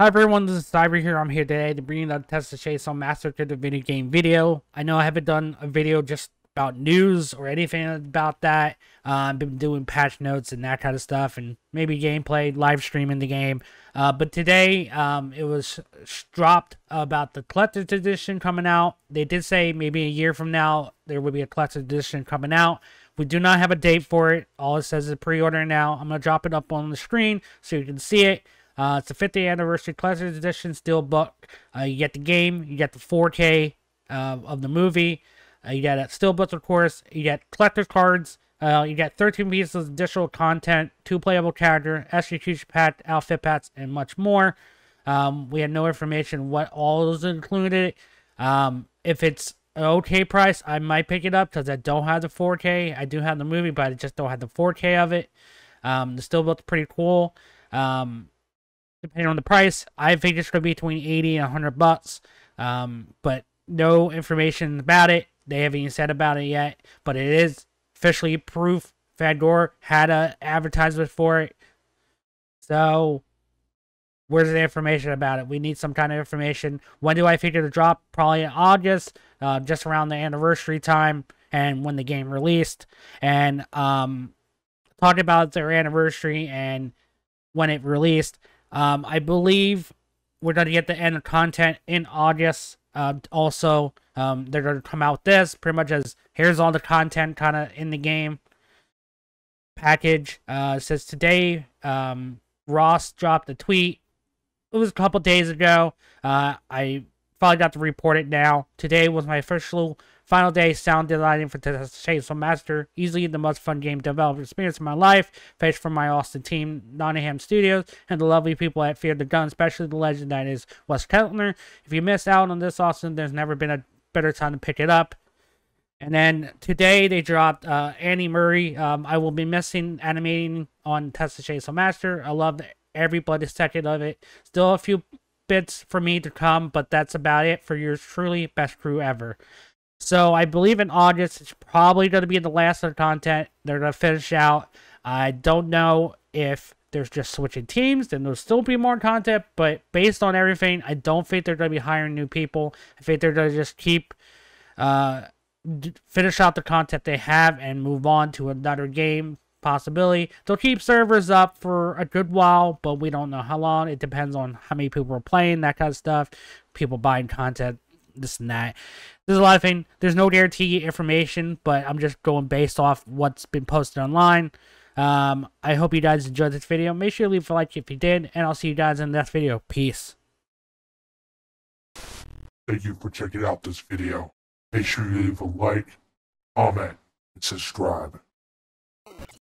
Hi everyone, this is Cyber here. I'm here today to bring you the Texas Chainsaw Massacre the video game video. I know I haven't done a video just about news or anything about that. I've been doing patch notes and that kind of stuff and maybe gameplay, live streaming the game. But today it was dropped about the collector's edition coming out. They did say maybe a year from now there will be a collector's edition coming out. We do not have a date for it. All it says is pre-order now. I'm going to drop it up on the screen so you can see it. It's the 50th anniversary collector's edition steelbook. You get the game, you get the 4K of the movie, you get a steelbook of course, you get collector cards, you get 13 pieces of additional content, 2 playable characters, execution pack, outfit packs, and much more. We have no information what all is included. If it's an okay price, I might pick it up because I don't have the 4K. I do have the movie, but I just don't have the 4K of it. The steelbook's pretty cool. Depending on the price, I think it's going to be between $80 and $100, but no information about it. They haven't even said about it yet, but it is officially proof. Fangor had an advertisement for it, so where's the information about it? We need some kind of information. When do I figure to drop? Probably in August, just around the anniversary time and when the game released. And talking about their anniversary and when it released. I believe we're going to get the end of content in August. Also, they're going to come out with this pretty much as here's all the content kind of in the game package. It says today, Ross dropped a tweet. It was a couple days ago. I probably got to report it now. Today was my official final day sound designing for Texas Chainsaw Massacre. Easily the most fun game developer experience of my life. Thanks for my Austin team, Nottingham Studios, and the lovely people at Fear the Gun, especially the legend that is Wes Keltner. If you missed out on this, Austin, there's never been a better time to pick it up. And then today they dropped Annie Murray. I will be missing animating on Texas Chainsaw Massacre. I love every bloody second of it. Still a few bits for me to come, but that's about it for yours truly. Best crew ever. So I believe in August, it's probably going to be the last of the content. They're going to finish out. I don't know if there's just switching teams, then there'll still be more content. But based on everything, I don't think they're going to be hiring new people. I think they're going to just keep, finish out the content they have and move on to another game possibility. They'll keep servers up for a good while, but we don't know how long. It depends on how many people are playing, that kind of stuff. People buying content. This and that. There's a lot of things. There's no guarantee information, but I'm just going based off what's been posted online. I hope you guys enjoyed this video. Make sure you leave a like if you did, and I'll see you guys in the next video. Peace. Thank you for checking out this video. Make sure you leave a like, comment, and subscribe.